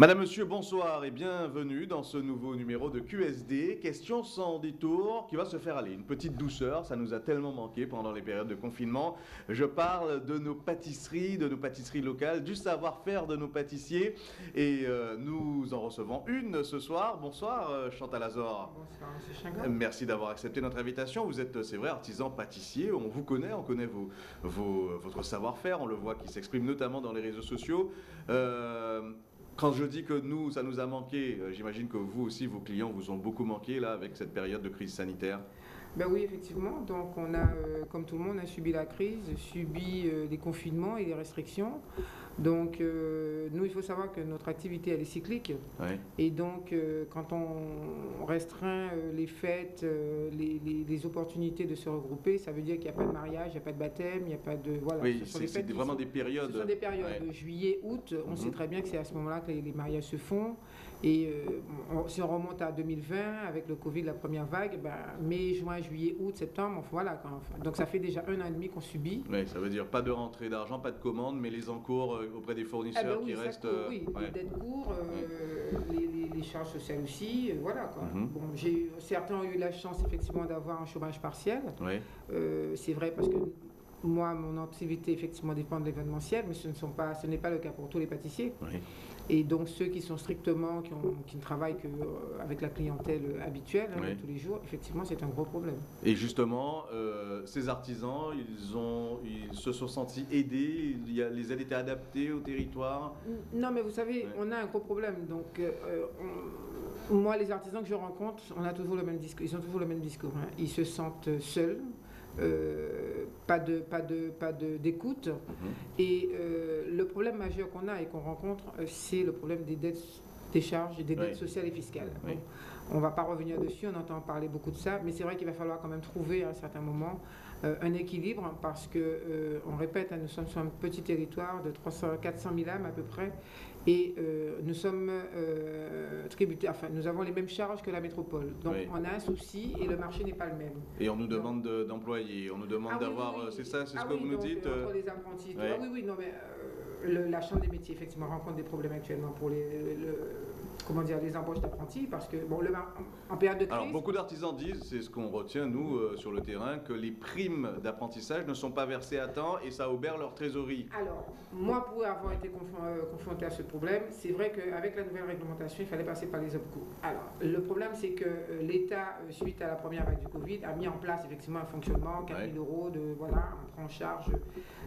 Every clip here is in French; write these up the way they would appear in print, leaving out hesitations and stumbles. Madame, Monsieur, bonsoir et bienvenue dans ce nouveau numéro de QSD, question sans détour, qui va se faire aller. Une petite douceur, ça nous a tellement manqué pendant les périodes de confinement. Je parle de nos pâtisseries locales, du savoir-faire de nos pâtissiers. Et nous en recevons une ce soir. Bonsoir Chantal Azor. Bonsoir Monsieur Chingon. Merci d'avoir accepté notre invitation. Vous êtes, c'est vrai, artisan pâtissier. On vous connaît, on connaît votre savoir-faire. On le voit qui s'exprime notamment dans les réseaux sociaux. Quand je dis que nous, ça nous a manqué, j'imagine que vous aussi, vos clients vous ont beaucoup manqué là avec cette période de crise sanitaire. Ben oui, effectivement. Donc on a, comme tout le monde, a subi la crise, subi des confinements et des restrictions. Donc nous, il faut savoir que notre activité, elle est cyclique. Oui. Et donc quand on restreint les fêtes, les opportunités de se regrouper, ça veut dire qu'il n'y a pas de mariage, il n'y a pas de baptême, il n'y a pas de... Voilà, oui, c'est vraiment des périodes. Ce sont des périodes, ouais. Juillet, août, on sait très bien que c'est à ce moment-là que les mariages se font. Et si on remonte à 2020, avec le Covid, la première vague, ben, mai, juin, juillet, août, septembre, voilà. Donc ça fait déjà 1 an et demi qu'on subit. Oui, ça veut dire pas de rentrée d'argent, pas de commande, mais les encours auprès des fournisseurs qui restent... Oui, ouais. Les dettes courtes, les charges sociales aussi, voilà. Quoi. Bon, certains ont eu la chance effectivement d'avoir un chômage partiel. Oui. C'est vrai parce que... Moi, mon activité, effectivement, dépend de l'événementiel, mais ce n'est pas le cas pour tous les pâtissiers. Oui. Et donc, ceux qui sont strictement, qui ne travaillent qu'avec la clientèle habituelle, oui, hein, tous les jours, effectivement, c'est un gros problème. Et justement, ces artisans, ils se sont sentis aidés, les aides étaient adaptées au territoire? Non, mais vous savez, oui, on a un gros problème. Donc, moi, les artisans que je rencontre, ils ont toujours le même discours. Hein. Ils se sentent seuls. Pas d'écoute. Et le problème majeur qu'on a et qu'on rencontre, c'est le problème des dettes, des charges, des dettes sociales et fiscales. Oui. Bon, on ne va pas revenir dessus, on entend parler beaucoup de ça, mais c'est vrai qu'il va falloir quand même trouver à un certain moment un équilibre, parce que, on répète, nous sommes sur un petit territoire de 400 000 âmes à peu près, et nous sommes tributaires, enfin nous avons les mêmes charges que la métropole. Donc oui, on a un souci et le marché n'est pas le même. Et on nous demande d'employer, on nous demande d'avoir, oui, c'est ça, c'est ce que vous nous dites entre les apprentis, oui. Ah oui, oui, non mais la Chambre des métiers effectivement rencontre des problèmes actuellement pour comment dire, les embauches d'apprentis, parce que, bon, en période de crise... Alors, beaucoup d'artisans disent, c'est ce qu'on retient, nous, sur le terrain, que les primes d'apprentissage ne sont pas versées à temps et ça obère leur trésorerie. Alors, moi, pour avoir été confronté à ce problème, c'est vrai qu'avec la nouvelle réglementation, il fallait passer par les OPCO. Alors, le problème, c'est que l'État, suite à la première vague du Covid, a mis en place, effectivement, un fonctionnement, 4 000 euros, voilà, on prend en charge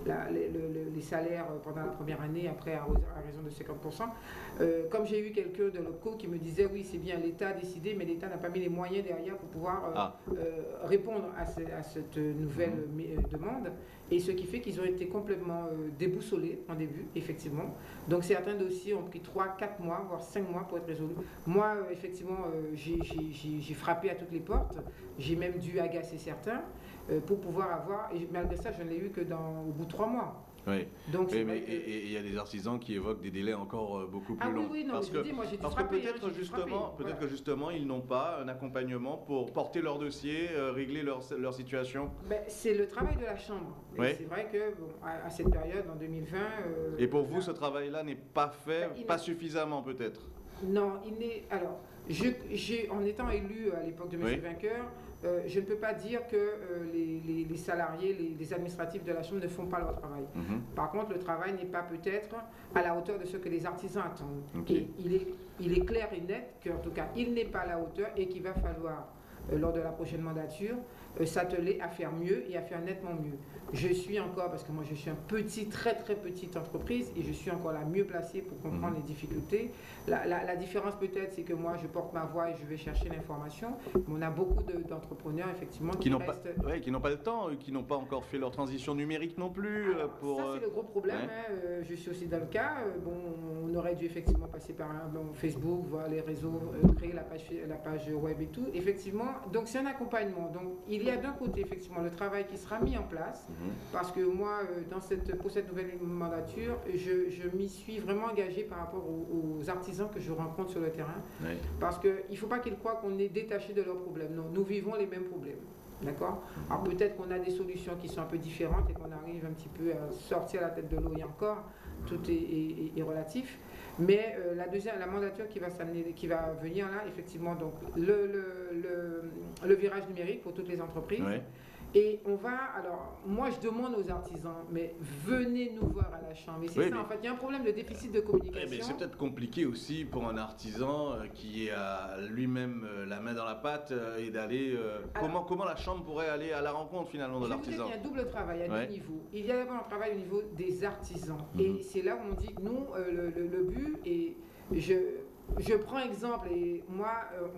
les salaires pendant la première année, après, à raison de 50%. Comme j'ai eu quelques de qui me disait oui, c'est bien, l'État a décidé, mais l'État n'a pas mis les moyens derrière pour pouvoir répondre à cette nouvelle demande, et ce qui fait qu'ils ont été complètement déboussolés en début, effectivement. Donc certains dossiers ont pris 3, 4 mois, voire 5 mois pour être résolus. Moi, effectivement, j'ai frappé à toutes les portes, j'ai même dû agacer certains pour pouvoir avoir, et malgré ça, je ne l'ai eu que au bout de 3 mois. Oui. Donc, oui, mais il y a des artisans qui évoquent des délais encore beaucoup plus longs. Oui, non, parce que peut-être justement, voilà, ils n'ont pas un accompagnement pour porter leur dossier, régler leur situation. Ben, c'est le travail de la Chambre. Oui. C'est vrai que bon, à cette période, en 2020. Et pour vous, ce travail-là n'est pas fait, ben, pas suffisamment peut-être. Non, il n'est. Alors, en étant élu à l'époque de M. Vainqueur, je ne peux pas dire que les salariés, les administratifs de la Chambre ne font pas leur travail. Par contre, le travail n'est pas peut-être à la hauteur de ce que les artisans attendent. Okay. Et il est clair et net qu'en tout cas, il n'est pas à la hauteur et qu'il va falloir, lors de la prochaine mandature, s'atteler à faire mieux et à faire nettement mieux. Je suis encore, parce que moi je suis un petit, très très petite entreprise, et je suis encore la mieux placée pour comprendre les difficultés. La différence peut-être, c'est que moi je porte ma voix et je vais chercher l'information. On a beaucoup d'entrepreneurs effectivement qui n'ont pas le temps, qui n'ont pas encore fait leur transition numérique non plus. Alors, ça c'est le gros problème, ouais, hein, je suis aussi dans le cas. Bon, on aurait dû effectivement passer par Facebook, voir les réseaux, créer la page web et tout. Effectivement, donc c'est un accompagnement. Donc, il y a d'un côté effectivement le travail qui sera mis en place, parce que moi, pour cette nouvelle mandature, je m'y suis vraiment engagée par rapport aux artisans que je rencontre sur le terrain, oui, parce qu'il ne faut pas qu'ils croient qu'on est détaché de leurs problèmes. Non, nous vivons les mêmes problèmes. D'accord. Alors peut-être qu'on a des solutions qui sont un peu différentes et qu'on arrive un petit peu à sortir la tête de l'eau, et encore, tout est relatif. Mais la mandature qui va venir là, effectivement, donc le virage numérique pour toutes les entreprises. Ouais. Et on va, alors, moi je demande aux artisans, mais venez nous voir à la chambre. Mais c'est oui, ça, mais en fait, il y a un problème de déficit de communication. Oui, mais c'est peut-être compliqué aussi pour un artisan qui a lui-même la main dans la pâte et d'aller... Comment la chambre pourrait aller à la rencontre finalement de l'artisan? Il y a un double travail, il y a deux niveaux. Il y a d'abord un travail au niveau des artisans. Mmh. Et c'est là où on dit, nous, le but, et je prends exemple, et moi,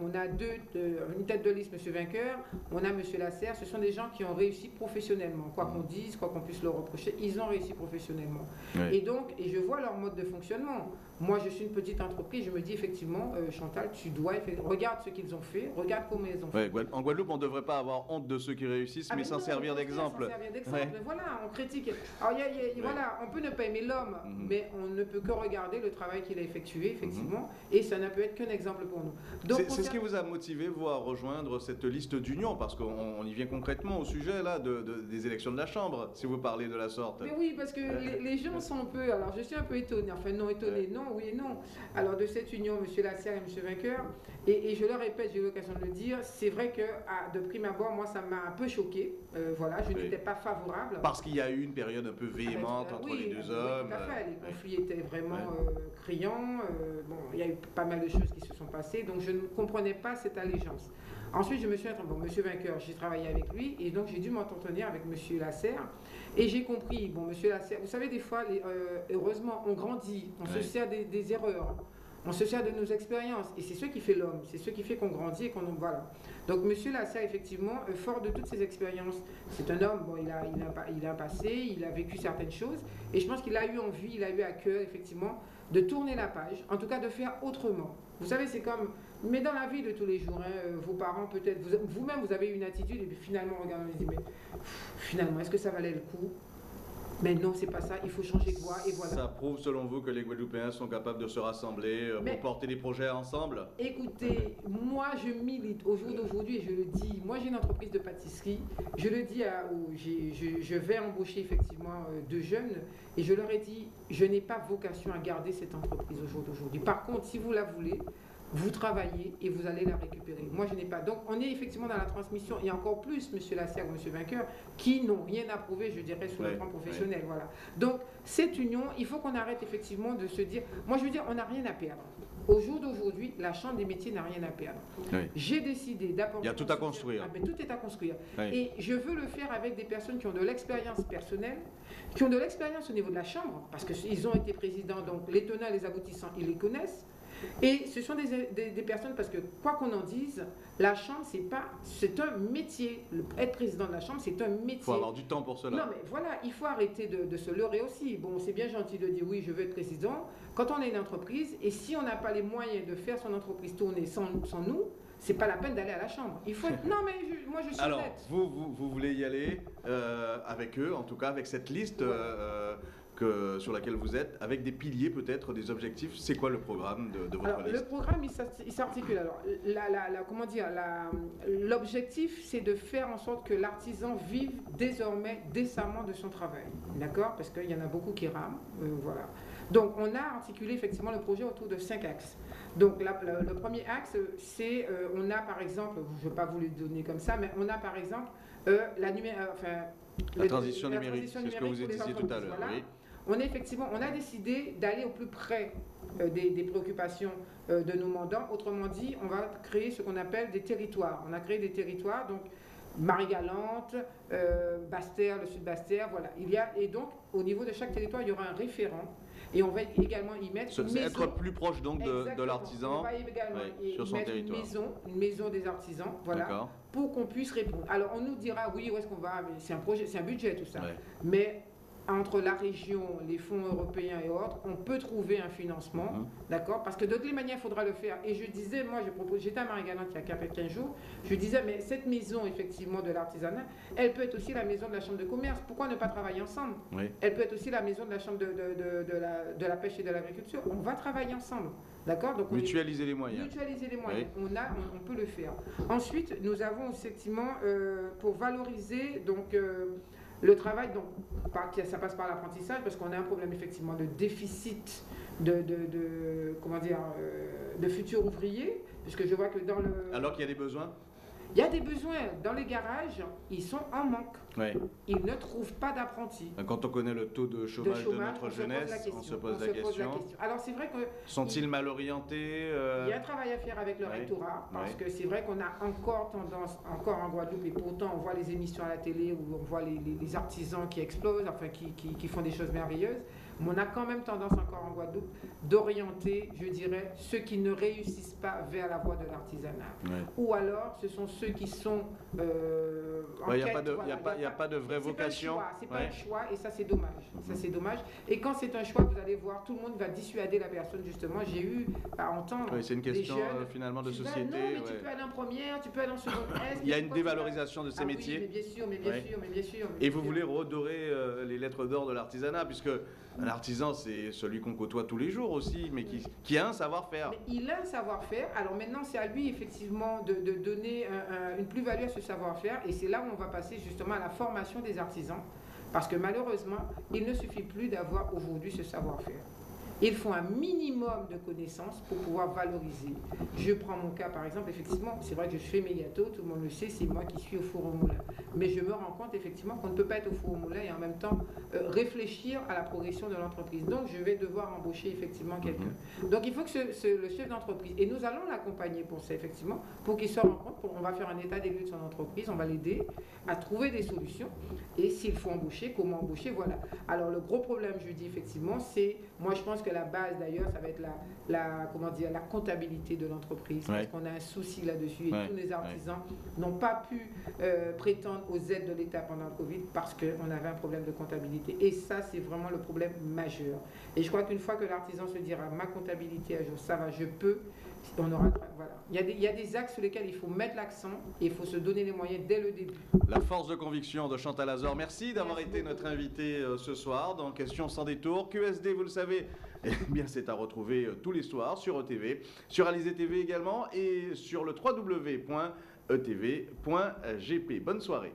on a une tête de liste, monsieur Vainqueur, on a monsieur Lasserre, ce sont des gens qui ont réussi professionnellement, quoi qu'on dise, quoi qu'on puisse leur reprocher, ils ont réussi professionnellement. Oui. Et donc, je vois leur mode de fonctionnement. Moi, je suis une petite entreprise, je me dis effectivement, Chantal, tu dois, regarde ce qu'ils ont fait, regarde comment ils ont fait. Ouais, en Guadeloupe, on ne devrait pas avoir honte de ceux qui réussissent, mais s'en servir d'exemple. Ouais. Voilà, on critique. Alors, voilà, on peut ne pas aimer l'homme, mais on ne peut que regarder le travail qu'il a effectué, effectivement, et ça n'a pu être qu'un exemple pour nous. C'est ce qui vous a motivé, vous, à rejoindre cette liste d'union, parce qu'on y vient concrètement au sujet là, des élections de la Chambre, si vous parlez de la sorte. Mais oui, parce que les gens sont un peu... Alors, je suis un peu étonnée, enfin non étonnée, non, oui et non. Alors, de cette union, M. Lasserre et M. Vainqueur, et je le répète, j'ai eu l'occasion de le dire, c'est vrai que, de prime abord, moi, ça m'a un peu choquée. Voilà, je n'étais pas favorable. Parce qu'il y a eu une période un peu véhémente entre les deux hommes. Oui, tout à fait. Les conflits étaient vraiment criants. Bon, il y a eu pas mal de choses qui se sont passées, donc je ne comprenais pas cette allégeance. Ensuite, je me suis entendu, bon, monsieur Vainqueur, j'ai travaillé avec lui, et donc j'ai dû m'entretenir avec monsieur Lasserre, et j'ai compris, bon, monsieur Lasserre, vous savez, des fois, heureusement, on grandit, on se sert des erreurs, on se sert de nos expériences, et c'est ce qui fait l'homme, c'est ce qui fait qu'on grandit et qu'on en voilà. Donc monsieur Lasserre, effectivement, fort de toutes ses expériences, c'est un homme, bon, il a passé, il a vécu certaines choses, et je pense qu'il a eu envie, il a eu à cœur, effectivement, de tourner la page, en tout cas de faire autrement. Vous savez, c'est comme, mais dans la vie de tous les jours, hein, vos parents peut-être, vous-même vous avez une attitude, et puis finalement, regardez, vous dites, mais finalement, est-ce que ça valait le coup? Mais non, c'est pas ça, il faut changer de voie, et voilà. Ça prouve, selon vous, que les Guadeloupéens sont capables de se rassembler pour porter des projets ensemble? Écoutez, moi je milite au jour d'aujourd'hui, et je le dis, moi j'ai une entreprise de pâtisserie, je le dis, je vais embaucher effectivement deux jeunes, et je leur ai dit, je n'ai pas vocation à garder cette entreprise au jour d'aujourd'hui. Par contre, si vous la voulez, vous travaillez et vous allez la récupérer. Moi, je n'ai pas. Donc, on est effectivement dans la transmission, et encore plus, M. Lasserre ou M. Vainqueur, qui n'ont rien à prouver, je dirais, sur le plan professionnel. Voilà. Donc, cette union, il faut qu'on arrête effectivement de se dire... Moi, je veux dire, on n'a rien à perdre. Au jour d'aujourd'hui, la Chambre des métiers n'a rien à perdre. Oui. J'ai décidé d'apporter... Il y a tout à construire. Ah, mais tout est à construire. Oui. Et je veux le faire avec des personnes qui ont de l'expérience personnelle, qui ont de l'expérience au niveau de la Chambre, parce qu'ils ont été présidents, donc les tenants et les aboutissants, ils les connaissent. Et ce sont des personnes, parce que quoi qu'on en dise, la Chambre, c'est un métier. Être président de la Chambre, c'est un métier. Il faut avoir du temps pour cela. Non, mais voilà, il faut arrêter de se leurrer aussi. Bon, c'est bien gentil de dire oui, je veux être président. Quand on est une entreprise, et si on n'a pas les moyens de faire son entreprise tourner sans nous, c'est pas la peine d'aller à la Chambre. Il faut être... Non, mais moi, je suis honnête. Alors, vous voulez y aller avec eux, en tout cas, avec cette liste sur laquelle vous êtes, avec des piliers peut-être, des objectifs. C'est quoi le programme de votre liste? Le programme, il s'articule. Alors, comment dire, l'objectif, c'est de faire en sorte que l'artisan vive désormais décemment de son travail. D'accord? Parce qu'il y en a beaucoup qui rament. Voilà. Donc, on a articulé effectivement le projet autour de 5 axes. Donc, le premier axe, c'est, on a par exemple, je ne vais pas vous le donner comme ça, mais on a par exemple la transition numérique, c'est ce que vous disiez tout à l'heure. Voilà. Oui. On a décidé d'aller au plus près des préoccupations de nos mandants. Autrement dit, on va créer ce qu'on appelle des territoires. On a créé des territoires, donc Marie Galante, Basse-Terre, le sud Basse-Terre, voilà. Et donc, au niveau de chaque territoire, il y aura un référent. Et on va également y mettre une maison. Être plus proche donc de l'artisan. On va également sur son territoire. Une maison des artisans, voilà, pour qu'on puisse répondre. Alors on nous dira oui, où est-ce qu'on va, c'est un projet, c'est un budget tout ça. Ouais. Mais entre la région, les fonds européens et autres, on peut trouver un financement, d'accord? Parce que de toutes les manières, il faudra le faire. Et je disais, moi, j'étais à Marie-Galante il y a 15 jours, je disais, mais cette maison, effectivement, de l'artisanat, elle peut être aussi la maison de la Chambre de commerce. Pourquoi ne pas travailler ensemble? Oui. Elle peut être aussi la maison de la Chambre de la pêche et de l'agriculture. On va travailler ensemble, d'accord? Donc mutualiser les moyens. Mutualiser les moyens. Oui. On peut le faire. Ensuite, nous avons, effectivement, pour valoriser, donc... le travail, donc, ça passe par l'apprentissage, parce qu'on a un problème effectivement de déficit comment dire, de futurs ouvriers, puisque je vois que dans le... Alors qu'il y a des besoins ? Il y a des besoins. Dans les garages, ils sont en manque. Ouais. Ils ne trouvent pas d'apprentis. Quand on connaît le taux de chômage de notre jeunesse, on se pose la question. Alors c'est vrai que... Sont-ils mal orientés Il y a un travail à faire avec le rectorat, parce que c'est vrai qu'on a encore tendance, en Guadeloupe, et pourtant on voit les émissions à la télé, où on voit les artisans qui explosent, enfin qui font des choses merveilleuses, mais on a quand même tendance encore en Guadeloupe d'orienter, je dirais, ceux qui ne réussissent pas vers la voie de l'artisanat. Ouais. Ou alors, ce sont ceux qui sont il n'y a pas de vraie vocation. C'est pas un choix et ça c'est dommage. Ça c'est dommage. Et quand c'est un choix, vous allez voir, tout le monde va dissuader la personne justement. J'ai eu à entendre c'est une question jeunes, finalement de société. Non, mais tu peux aller en première, tu peux aller en seconde. Il y a une dévalorisation de ces métiers. Oui, mais bien sûr, mais bien sûr. Et vous voulez redorer les lettres d'or de l'artisanat, puisque l'artisan c'est celui qu'on côtoie tous les jours aussi, mais qui a un savoir-faire. Il a un savoir-faire. Alors maintenant c'est à lui effectivement de donner une plus-value à ce savoir-faire, et c'est là où on va passer justement à la formation des artisans, parce que malheureusement il ne suffit plus d'avoir aujourd'hui ce savoir-faire. Il faut un minimum de connaissances pour pouvoir valoriser. Je prends mon cas par exemple, effectivement c'est vrai que je fais mes gâteaux, tout le monde le sait, c'est moi qui suis au four au moulin, mais je me rends compte effectivement qu'on ne peut pas être au four au moulin et en même temps réfléchir à la progression de l'entreprise, donc je vais devoir embaucher effectivement quelqu'un. Donc il faut que le chef d'entreprise, et nous allons l'accompagner pour ça effectivement, pour qu'il se rende compte, on va faire un état des lieux de son entreprise, on va l'aider à trouver des solutions, et s'il faut embaucher, comment embaucher, voilà. Alors le gros problème, je dis effectivement, c'est, moi je pense que la base d'ailleurs ça va être comment dire, la comptabilité de l'entreprise, parce qu'on a un souci là-dessus, et tous les artisans n'ont pas pu prétendre aux aides de l'État pendant le Covid parce qu'on avait un problème de comptabilité, et ça c'est vraiment le problème majeur. Et je crois qu'une fois que l'artisan se dira ma comptabilité à jour, ça va, je peux, on aura, voilà. Il y a des axes sur lesquels il faut mettre l'accent et il faut se donner les moyens dès le début. La force de conviction de Chantal Azor, merci d'avoir été notre invitée ce soir dans Questions sans détour. QSD, vous le savez, eh bien c'est à retrouver tous les soirs sur ETV, sur Alizé TV également, et sur le www.etv.gp. Bonne soirée.